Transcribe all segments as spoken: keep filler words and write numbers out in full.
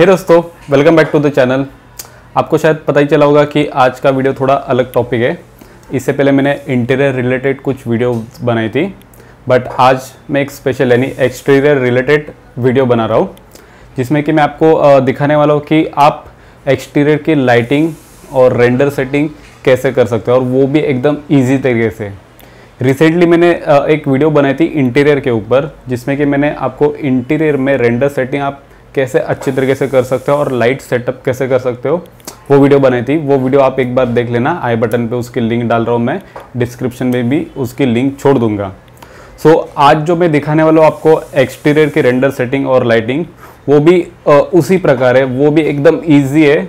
हे दोस्तों, welcome back to the channel. आपको शायद पता ही चला होगा कि आज का वीडियो थोड़ा अलग टॉपिक है। इससे पहले मैंने इंटीरियर रिलेटेड कुछ वीडियो बनाई थी, बट आज मैं एक स्पेशल यानी एक्सटीरियर रिलेटेड वीडियो बना रहा हूँ, जिसमें कि मैं आपको दिखाने वाला हूँ कि आप एक्सटीरियर की लाइटिंग और रेंडर सेटिंग कैसे कर सकते हो, और वो भी एकदम ईजी तरीके से। रिसेंटली मैंने एक वीडियो बनाई थी इंटीरियर के ऊपर, जिसमें कि मैंने आपको इंटीरियर में रेंडर सेटिंग आप कैसे अच्छे तरीके से कर सकते हो और लाइट सेटअप कैसे कर सकते हो, वो वीडियो बनाई थी। वो वीडियो आप एक बार देख लेना, आई बटन पे उसकी लिंक डाल रहा हूँ, मैं डिस्क्रिप्शन में भी उसकी लिंक छोड़ दूंगा। सो so, आज जो मैं दिखाने वाला हूँ आपको एक्सटीरियर की रेंडर सेटिंग और लाइटिंग, वो भी आ, उसी प्रकार है, वो भी एकदम ईजी है।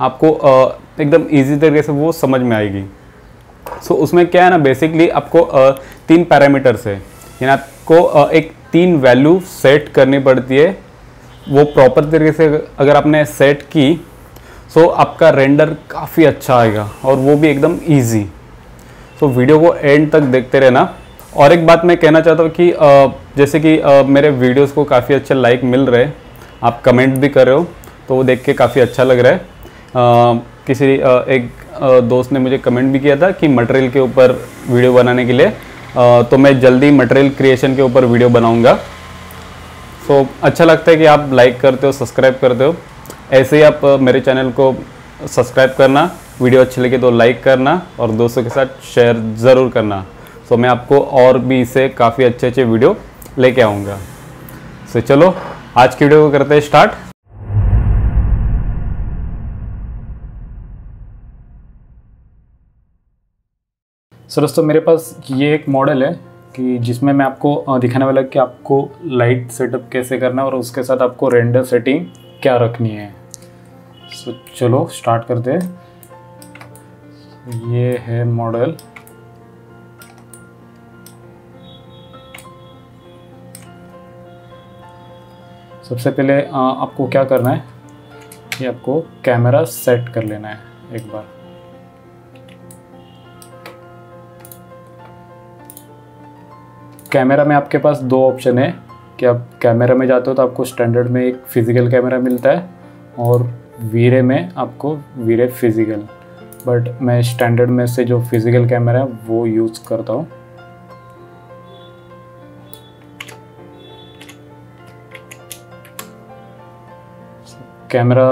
आपको आ, एकदम ईजी तरीके से वो समझ में आएगी। सो so, उसमें क्या है ना, बेसिकली आपको आ, तीन पैरामीटर्स है, यानी आपको आ, एक तीन वैल्यू सेट करनी पड़ती है। वो प्रॉपर तरीके से अगर आपने सेट की तो आपका रेंडर काफ़ी अच्छा आएगा, और वो भी एकदम इजी। तो वीडियो को एंड तक देखते रहना। और एक बात मैं कहना चाहता हूँ कि जैसे कि मेरे वीडियोस को काफ़ी अच्छे लाइक मिल रहे, आप कमेंट भी कर रहे हो, तो वो देख के काफ़ी अच्छा लग रहा है। किसी एक दोस्त ने मुझे कमेंट भी किया था कि मटेरियल के ऊपर वीडियो बनाने के लिए, तो मैं जल्दी मटेरियल क्रिएशन के ऊपर वीडियो बनाऊँगा। तो so, अच्छा लगता है कि आप लाइक करते हो, सब्सक्राइब करते हो। ऐसे ही आप मेरे चैनल को सब्सक्राइब करना, वीडियो अच्छी लगे तो लाइक करना और दोस्तों के साथ शेयर ज़रूर करना। सो so, मैं आपको और भी इसे काफ़ी अच्छे अच्छे वीडियो लेके आऊँगा। सो so, चलो आज की वीडियो को करते हैं स्टार्ट। सो so, दोस्तों मेरे पास ये एक मॉडल है कि जिसमें मैं आपको दिखाने वाला कि आपको लाइट सेटअप कैसे करना है और उसके साथ आपको रेंडर सेटिंग क्या रखनी है। सो चलो स्टार्ट करते हैं। ये है मॉडल। सबसे पहले आपको क्या करना है कि आपको कैमरा सेट कर लेना है एक बार। कैमरा में आपके पास दो ऑप्शन है कि आप कैमरा में जाते हो तो आपको स्टैंडर्ड में एक फ़िज़िकल कैमरा मिलता है, और वीरे में आपको वीरे फिज़िकल, बट मैं स्टैंडर्ड में से जो फिज़िकल कैमरा है वो यूज़ करता हूँ। कैमरा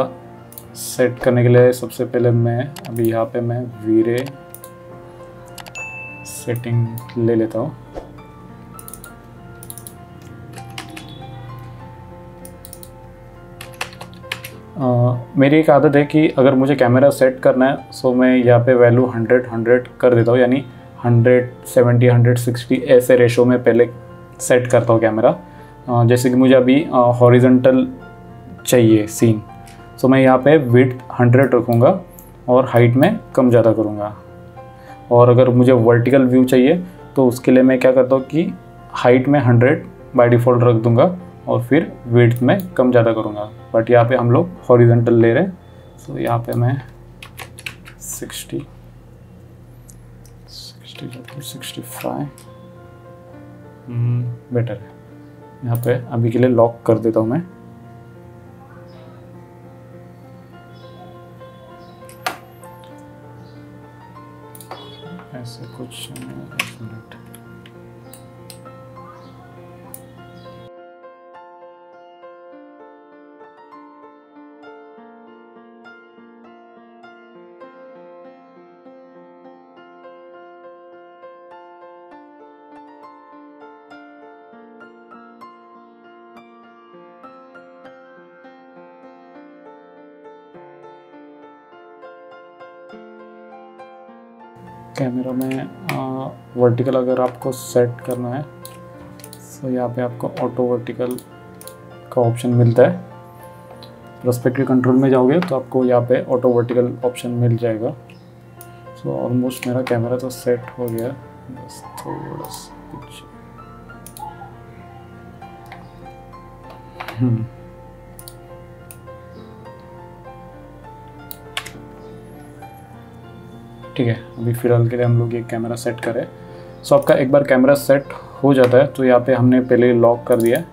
सेट करने के लिए सबसे पहले मैं अभी यहाँ पे मैं वीरे सेटिंग ले लेता हूँ। Uh, मेरी एक आदत है कि अगर मुझे कैमरा सेट करना है सो मैं यहाँ पे वैल्यू हंड्रेड हंड्रेड कर देता हूँ, यानी हंड्रेड सेवेंटी हंड्रेड सिक्सटी ऐसे रेशो में पहले सेट करता हूँ कैमरा। uh, जैसे कि मुझे अभी हॉरिजेंटल uh, चाहिए सीन, सो मैं यहाँ पे विड्थ हंड्रेड रखूँगा और हाइट में कम ज़्यादा करूँगा। और अगर मुझे वर्टिकल व्यू चाहिए तो उसके लिए मैं क्या करता हूँ कि हाइट में हंड्रेड बाई डिफ़ॉल्ट रख दूँगा और फिर विड्थ में कम ज़्यादा करूँगा, बट यहाँ पे हम लोग हॉरिजेंटल ले रहे हैं। सो यहाँ पे मैं sixty sixty sixty five better है, यहाँ पे अभी के लिए लॉक कर देता हूँ मैं। ऐसे कुछ मिनट कैमरा में वर्टिकल अगर आपको सेट करना है तो यहाँ पे आपको ऑटो वर्टिकल का ऑप्शन मिलता है। पर्सपेक्टिव कंट्रोल में जाओगे तो आपको यहाँ पे ऑटो वर्टिकल ऑप्शन मिल जाएगा। सो ऑलमोस्ट मेरा कैमरा तो सेट हो गया, बस थोड़ा सा कुछ हम्म ठीक है। अभी फ़िलहाल के लिए हम लोग ये कैमरा सेट करें। सो आपका एक बार कैमरा सेट हो जाता है तो यहाँ पे हमने पहले लॉक कर दिया है।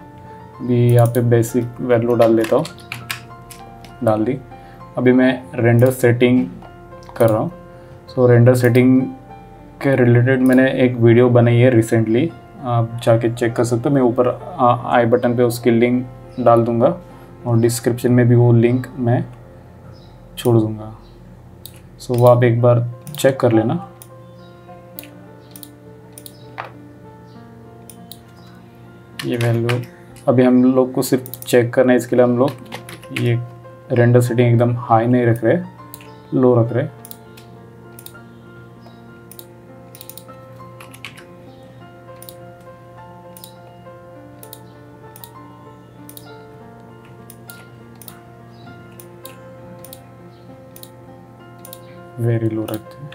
अभी यहाँ पे बेसिक वैल्यू डाल लेता हूँ। डाल दी। अभी मैं रेंडर सेटिंग कर रहा हूँ। सो रेंडर सेटिंग के रिलेटेड मैंने एक वीडियो बनाई है रिसेंटली, आप जाके चेक कर सकते हो। मैं ऊपर आई बटन पे उसकी लिंक डाल दूँगा और डिस्क्रिप्शन में भी वो लिंक मैं छोड़ दूँगा। सो वो आप एक बार चेक कर लेना। ये वैल्यू अभी हम लोग को सिर्फ चेक करना है, इसके लिए हम लोग ये रेंडर सेटिंग एकदम हाई नहीं रख रहे, लो रख रहे। वेरी लो रखते हैं।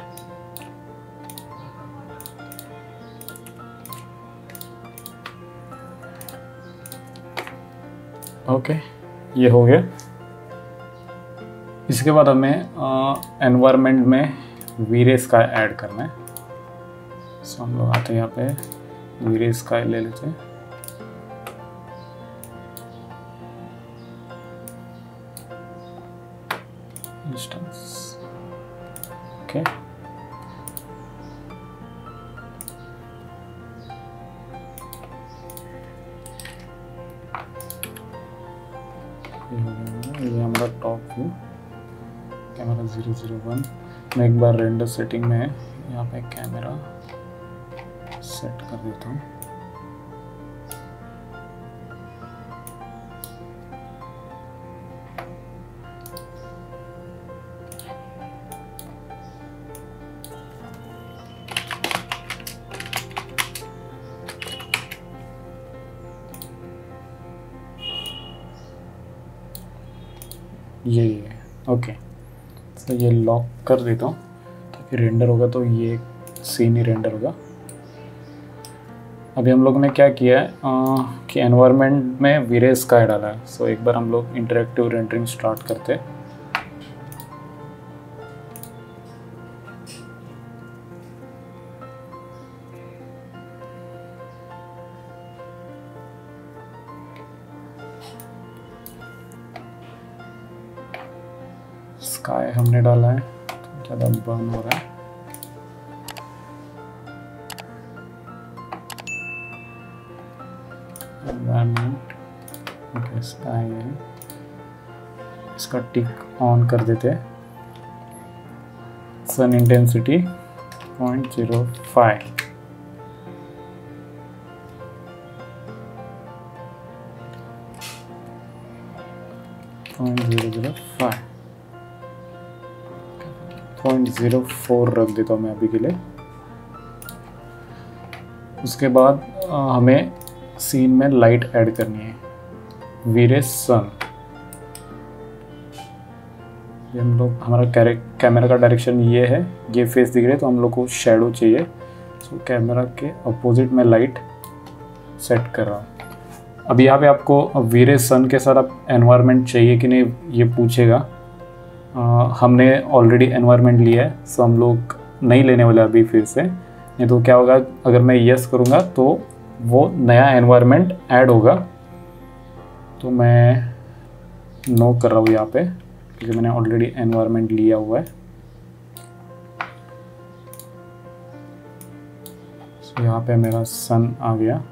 ओके okay, ये हो गया। इसके बाद हमें एनवायरनमेंट में V-ray sky ऐड करना है। सो हम लोग आते हैं यहाँ पे V-ray sky ले लेते हैं। Instance okay okay. ये हमारा top view camera zero zero one. मैं एक बार रेंडर सेटिंग में यहाँ पे कैमरा सेट कर देता हूँ। यही है ओके। तो ये लॉक कर देता हूँ ताकि रेंडर होगा तो ये सीन ही रेंडर होगा। अभी हम लोग ने क्या किया है आ, कि एनवायरनमेंट में V-ray sky डाला है। सो एक बार हम लोग इंटरेक्टिव रेंडरिंग स्टार्ट करते हैं। स्काई हमने डाला है, तो ज़्यादा बर्न हो रहा है। ओके स्काई है, इसका टिक ऑन कर देते हैं। Sun intensity point zero five. Point zero zero five point zero four रख देता हूँ मैं अभी के लिए। उसके बाद आ, हमें सीन में लाइट ऐड करनी है। V-ray सन, ये हम लोग हमारा कैमरा का डायरेक्शन ये है, ये फेस दिख रहा है तो हम लोग को शेडो चाहिए। सो कैमरा के अपोजिट में लाइट सेट कर रहा हूँ। अभी यहाँ पे आपको V-ray सन के साथ आप एनवायरनमेंट चाहिए कि नहीं ये पूछेगा। आ, हमने ऑलरेडी एनवायरनमेंट लिया है, सो हम लोग नहीं लेने वाले अभी फिर से। नहीं तो क्या होगा, अगर मैं यस करूँगा तो वो नया एनवायरनमेंट ऐड होगा। तो मैं नो कर रहा हूँ यहाँ पे क्योंकि मैंने ऑलरेडी एनवायरनमेंट लिया हुआ है। सो यहाँ पे मेरा सन आ गया।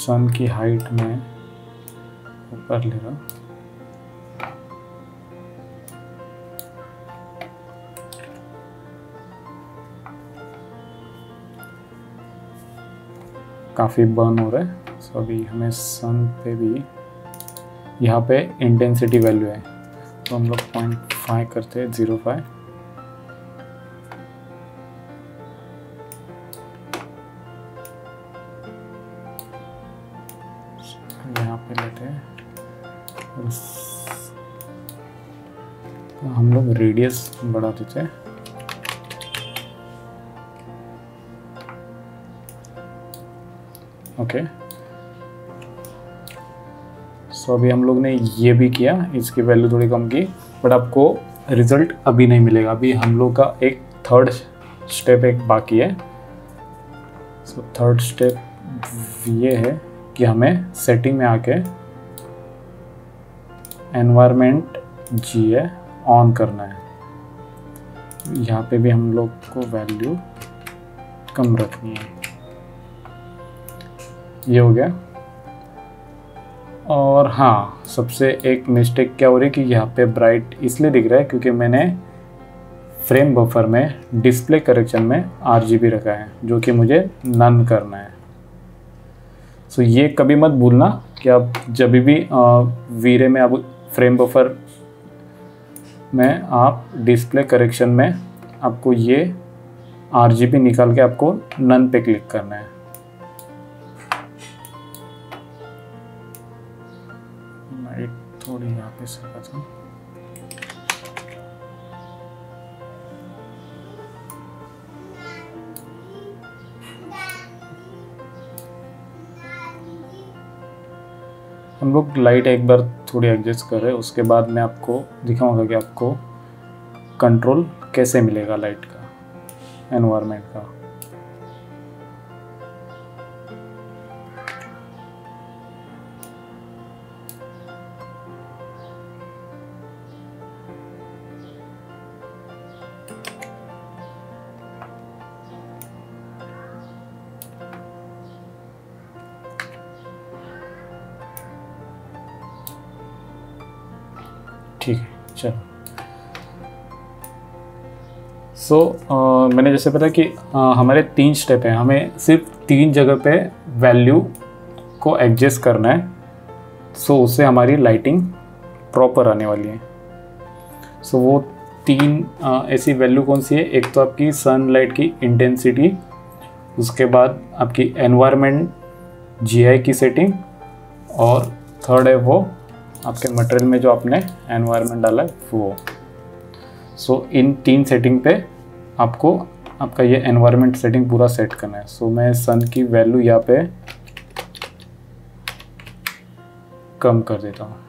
सन की हाइट में ऊपर ले रहा हूँ, काफ़ी बर्न हो रहा है। सो अभी हमें सन पे भी यहाँ पे इंटेंसिटी वैल्यू है तो हम लोग पॉइंट फाइव करते हैं, जीरो फाइव। यहाँ पे लेते हैं तो हम लोग रेडियस बढ़ा देते हैं। ओके सो अभी हम लोग ने ये भी किया, इसकी वैल्यू थोड़ी कम की, बट आपको रिजल्ट अभी नहीं मिलेगा। अभी हम लोग का एक थर्ड स्टेप एक बाकी है। सो थर्ड स्टेप ये है कि हमें सेटिंग में आके एनवायरनमेंट जी ए ऑन करना है। यहाँ पे भी हम लोग को वैल्यू कम रखनी है। ये हो गया। और हाँ, सबसे एक मिस्टेक क्या हो रही है कि यहाँ पे ब्राइट इसलिए दिख रहा है क्योंकि मैंने फ्रेम बफर में डिस्प्ले करेक्शन में आरजीबी रखा है, जो कि मुझे नन करना है। सो ये कभी मत भूलना कि आप जब भी वीरे में आप फ्रेम बफर में आप डिस्प्ले करेक्शन में आपको ये आरजीबी निकाल के आपको नन पे क्लिक करना है। थोड़ी यहाँ पे सका था। हम लोग लाइट एक बार थोड़ी एडजस्ट कर रहे हैं, उसके बाद मैं आपको दिखाऊंगा कि आपको कंट्रोल कैसे मिलेगा लाइट का, एनवायरनमेंट का। ठीक है, चलो। सो so, मैंने जैसे पता कि आ, हमारे तीन स्टेप हैं, हमें सिर्फ तीन जगह पे वैल्यू को एडजस्ट करना है। सो so, उससे हमारी लाइटिंग प्रॉपर आने वाली है। सो so, वो तीन आ, ऐसी वैल्यू कौन सी है? एक तो आपकी सनलाइट की इंटेंसिटी, उसके बाद आपकी एनवायरनमेंट जीआई की सेटिंग, और थर्ड है वो आपके मटेरियल में जो आपने एनवायरनमेंट डाला है वो। सो so, इन तीन सेटिंग पे आपको आपका ये एनवायरनमेंट सेटिंग पूरा सेट करना है। सो so, मैं सन की वैल्यू यहाँ पे कम कर देता हूँ।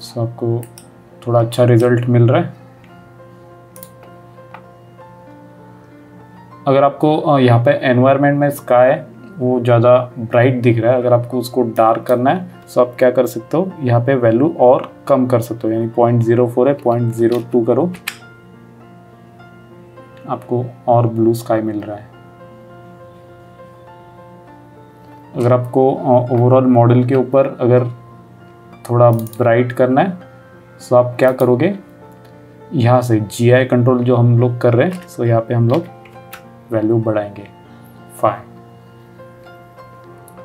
सो so, आपको थोड़ा अच्छा रिजल्ट मिल रहा है। अगर आपको यहाँ पे एनवायरनमेंट में स्काई वो ज़्यादा ब्राइट दिख रहा है, अगर आपको उसको डार्क करना है तो आप क्या कर सकते हो, यहाँ पे वैल्यू और कम कर सकते हो, यानी पॉइंट जीरो फोर है पॉइंट जीरो टू करो, आपको और ब्लू स्काई मिल रहा है। अगर आपको ओवरऑल मॉडल के ऊपर अगर थोड़ा ब्राइट करना है तो आप क्या करोगे, यहाँ से जी आई कंट्रोल जो हम लोग कर रहे हैं, सो यहाँ पे हम लोग वैल्यू बढ़ाएंगे फाइव।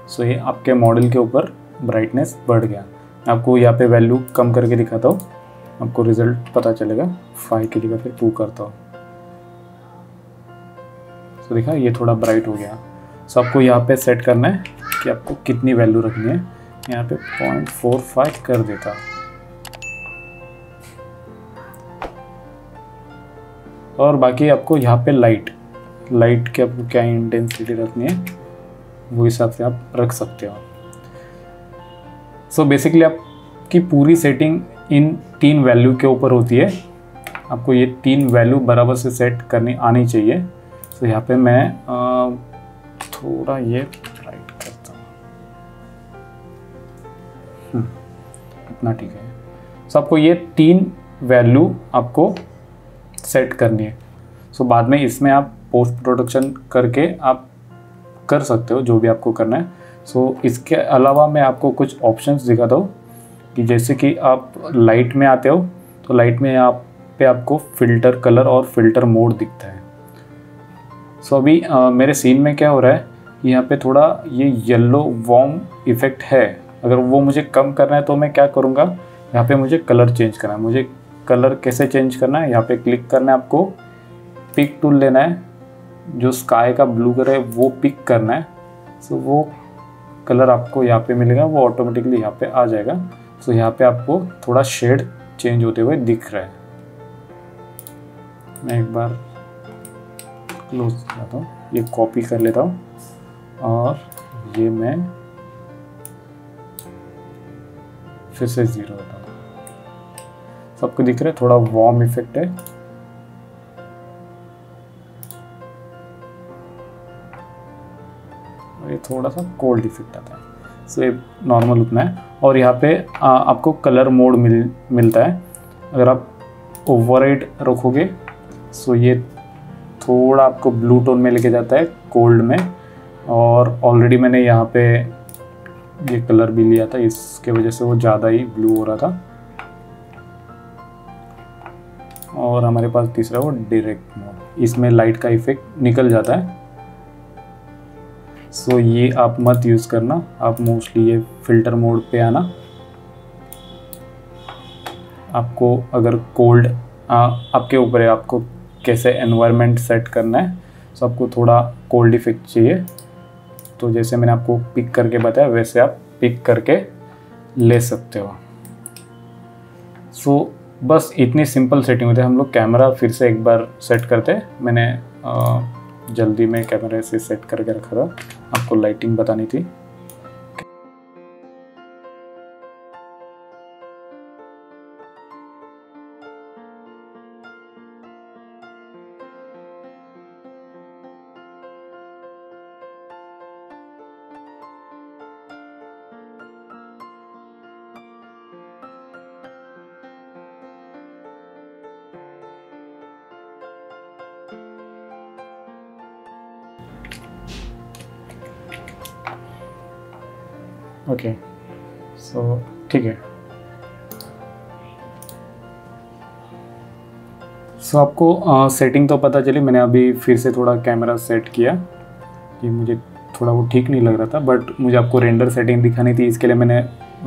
सो so, ये आपके मॉडल के ऊपर ब्राइटनेस बढ़ गया। आपको यहाँ पे वैल्यू कम करके दिखाता हूँ, आपको रिजल्ट पता चलेगा। फाइव की जगह फिर टू करता हूँ। सो so, देखा ये थोड़ा ब्राइट हो गया। सो so, आपको यहाँ पे सेट करना है कि आपको कितनी वैल्यू रखनी है। यहाँ पे पॉइंट फोर फाइव कर देता। और बाकी आपको यहाँ पे लाइट लाइट की आपको क्या इंटेंसिटी रखनी है वो हिसाब से आप रख सकते हो। सो so बेसिकली आपकी पूरी सेटिंग इन तीन वैल्यू के ऊपर होती है। आपको ये तीन वैल्यू बराबर से सेट करनी आनी चाहिए। सो so यहाँ पे मैं आ, थोड़ा ये राइट करता हूँ, इतना ठीक है। सो so आपको ये तीन वैल्यू आपको सेट करनी है। सो so बाद में इसमें आप पोस्ट प्रोडक्शन करके आप कर सकते हो जो भी आपको करना है। सो so, इसके अलावा मैं आपको कुछ ऑप्शंस दिखाता हूँ कि जैसे कि आप लाइट में आते हो तो लाइट में आप पे आपको फ़िल्टर कलर और फ़िल्टर मोड दिखता है। सो so, अभी आ, मेरे सीन में क्या हो रहा है, यहाँ पे थोड़ा ये येलो वार्म इफ़ेक्ट है। अगर वो मुझे कम करना है तो मैं क्या करूँगा, यहाँ पे मुझे कलर चेंज करना है। मुझे कलर कैसे चेंज करना है, यहाँ पर क्लिक करना है, आपको पिक टूल लेना है, जो स्काई का ब्लू कलर है वो पिक करना है। सो so, वो कलर आपको यहाँ पे मिलेगा, वो ऑटोमेटिकली यहाँ पे आ जाएगा। सो so, यहाँ पे आपको थोड़ा शेड चेंज होते हुए दिख रहा है। मैं एक बार क्लोज करता हूँ, ये कॉपी कर लेता हूँ और ये मैं फिर से ज़ीरो होता हूँ। सबको दिख रहा है, थोड़ा वार्म इफेक्ट है। थोड़ा सा कोल्ड इफेक्ट आता है। सो ये नॉर्मल उतना है। और यहाँ पे आ, आपको कलर मोड मिल मिलता है। अगर आप ओवरराइट रखोगे सो ये थोड़ा आपको ब्लू टोन में लेके जाता है, कोल्ड में। और ऑलरेडी मैंने यहाँ पे ये कलर भी लिया था, इसके वजह से वो ज़्यादा ही ब्लू हो रहा था। और हमारे पास तीसरा वो डायरेक्ट मोड, इसमें लाइट का इफेक्ट निकल जाता है। सो so, ये आप मत यूज़ करना, आप मोस्टली ये फिल्टर मोड पे आना। आपको अगर कोल्ड आपके ऊपर है आपको कैसे एनवायरनमेंट सेट करना है। सो so, आपको थोड़ा कोल्ड इफेक्ट चाहिए तो जैसे मैंने आपको पिक करके बताया वैसे आप पिक करके ले सकते हो। सो so, बस इतनी सिंपल सेटिंग होती है। हम लोग कैमरा फिर से एक बार सेट करते हैं। मैंने आ, जल्दी में कैमरे से सेट करके रखा था, आपको लाइटिंग बतानी थी। ओके सो ठीक है। सो so, आपको आ, सेटिंग तो पता चली। मैंने अभी फिर से थोड़ा कैमरा सेट किया, ये मुझे थोड़ा वो ठीक नहीं लग रहा था, बट मुझे आपको रेंडर सेटिंग दिखानी थी, इसके लिए मैंने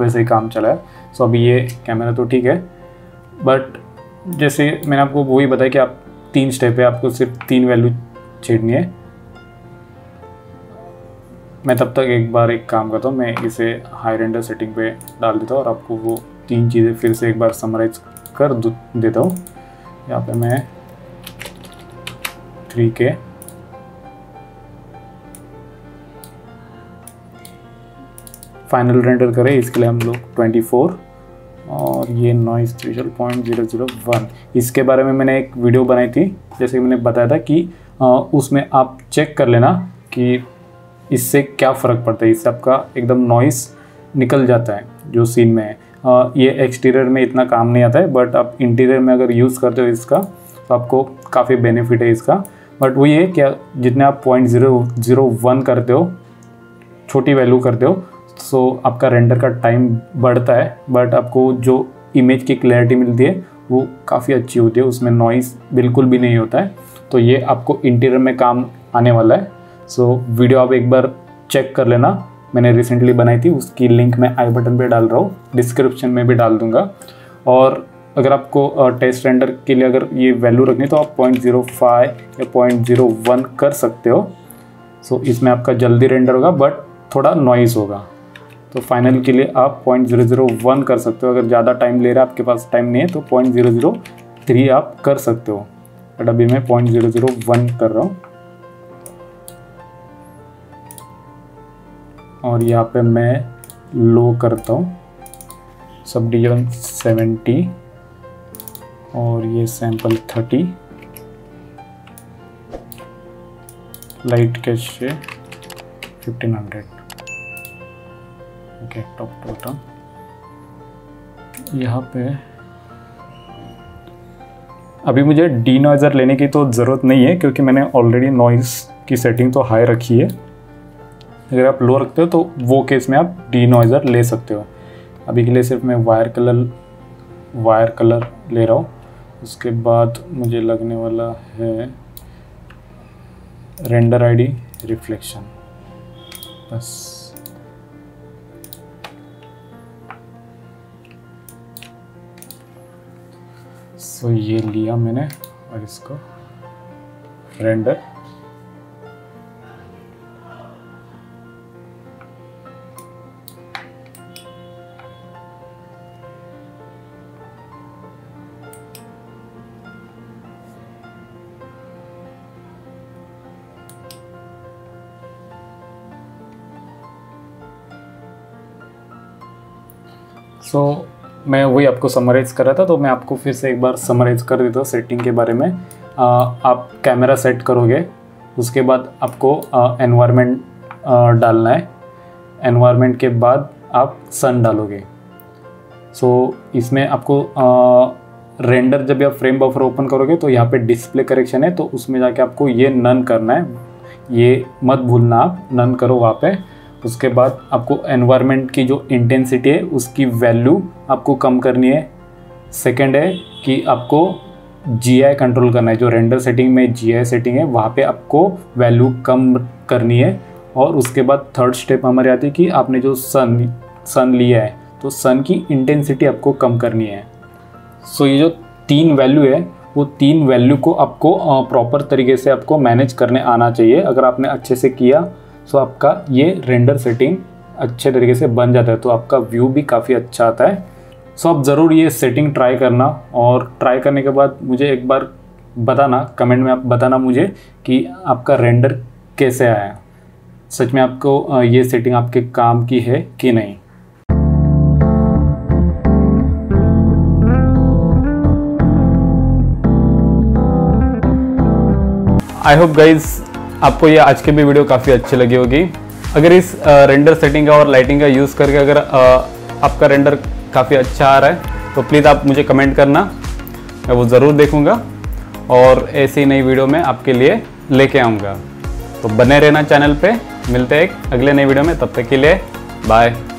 वैसे ही काम चलाया। सो so, अभी ये कैमरा तो ठीक है, बट जैसे मैंने आपको वही बताया कि आप तीन स्टेप है, आपको सिर्फ तीन वैल्यू छेड़नी है। मैं तब तक एक बार एक काम करता हूँ, मैं इसे हाई रेंडर सेटिंग पे डाल देता हूँ और आपको वो तीन चीज़ें फिर से एक बार समराइज कर देता हूँ। यहाँ पे मैं थ्री के फाइनल रेंडर करें, इसके लिए हम लोग ट्वेंटी फोर और ये noise threshold point zero zero one इसके बारे में मैंने एक वीडियो बनाई थी। जैसे मैंने बताया था कि उसमें आप चेक कर लेना कि इससे क्या फ़र्क पड़ता है। इससे आपका एकदम नॉइस निकल जाता है जो सीन में है। आ, ये एक्सटीरियर में इतना काम नहीं आता है, बट आप इंटीरियर में अगर यूज़ करते हो इसका तो आपको काफ़ी बेनिफिट है इसका। बट वो ये कि जितने आप पॉइंट ज़ीरो ज़ीरो वन करते हो, छोटी वैल्यू करते हो, सो आपका रेंडर का टाइम बढ़ता है, बट आपको जो इमेज की क्लैरिटी मिलती है वो काफ़ी अच्छी होती है, उसमें नॉइस बिल्कुल भी नहीं होता है। तो ये आपको इंटीरियर में काम आने वाला है। सो so, वीडियो आप एक बार चेक कर लेना, मैंने रिसेंटली बनाई थी, उसकी लिंक मैं आई बटन पे डाल रहा हूँ, डिस्क्रिप्शन में भी डाल दूँगा। और अगर आपको टेस्ट रेंडर के लिए अगर ये वैल्यू रखनी तो आप पॉइंट ज़ीरो फाइव या पॉइंट ज़ीरो वन कर सकते हो। सो so, इसमें आपका जल्दी रेंडर होगा बट थोड़ा नॉइज़ होगा। तो फाइनल के लिए आप पॉइंट ज़ीरो ज़ीरो वन कर सकते हो। अगर ज़्यादा टाइम ले रहा है, आपके पास टाइम नहीं है, तो पॉइंट ज़ीरो ज़ीरो थ्री आप कर सकते हो, बट अभी मैं पॉइंट ज़ीरो ज़ीरो वन कर रहा हूँ। और यहाँ पे मैं लो करता हूँ, सब डिवीजन सेवेंटी और ये सैंपल थर्टी, लाइट कैच से fifteen hundred. Okay top to bottom. यहाँ पे अभी मुझे डी नॉइजर लेने की तो ज़रूरत नहीं है क्योंकि मैंने ऑलरेडी नॉइज़ की सेटिंग तो हाई रखी है। अगर आप लो रखते हो तो वो केस में आप डी नॉइज़र ले सकते हो। अभी के लिए सिर्फ मैं वायर कलर वायर कलर ले रहा हूँ। उसके बाद मुझे लगने वाला है रेंडर आईडी रिफ्लेक्शन, बस। सो ये लिया मैंने और इसको रेंडर सो so, मैं वही आपको समराइज़ कर रहा था, तो मैं आपको फिर से एक बार समराइज़ कर देता हूँ सेटिंग के बारे में। आ, आप कैमरा सेट करोगे, उसके बाद आपको एनवायरनमेंट डालना है। एनवायरनमेंट के बाद आप सन डालोगे। सो so, इसमें आपको रेंडर जब आप फ्रेम बफर ओपन करोगे तो यहाँ पे डिस्प्ले करेक्शन है, तो उसमें जाके आपको ये नन करना है, ये मत भूलना, आप नन करो वहाँ पे। उसके बाद आपको एनवायरनमेंट की जो इंटेंसिटी है उसकी वैल्यू आपको कम करनी है। सेकंड है कि आपको जी आई कंट्रोल करना है, जो रेंडर सेटिंग में जी आई सेटिंग है वहाँ पे आपको वैल्यू कम करनी है। और उसके बाद थर्ड स्टेप हमारे आती है कि आपने जो सन सन लिया है तो सन की इंटेंसिटी आपको कम करनी है। सो so, ये जो तीन वैल्यू है वो तीन वैल्यू को आपको प्रॉपर तरीके से आपको मैनेज करने आना चाहिए। अगर आपने अच्छे से किया तो आपका ये रेंडर सेटिंग अच्छे तरीके से बन जाता है, तो आपका व्यू भी काफ़ी अच्छा आता है। सो आप ज़रूर ये सेटिंग ट्राई करना, और ट्राई करने के बाद मुझे एक बार बताना, कमेंट में आप बताना मुझे कि आपका रेंडर कैसे आया। सच में आपको ये सेटिंग आपके काम की है कि नहीं। आई होप गाइज आपको ये आज के भी वीडियो काफ़ी अच्छी लगी होगी। अगर इस रेंडर सेटिंग का और लाइटिंग का यूज़ करके अगर आपका रेंडर काफ़ी अच्छा आ रहा है तो प्लीज़ आप मुझे कमेंट करना, मैं वो ज़रूर देखूँगा और ऐसी नई वीडियो में आपके लिए लेके आऊँगा। तो बने रहना चैनल पे, मिलते हैं एक अगले नई वीडियो में, तब तक के लिए बाय।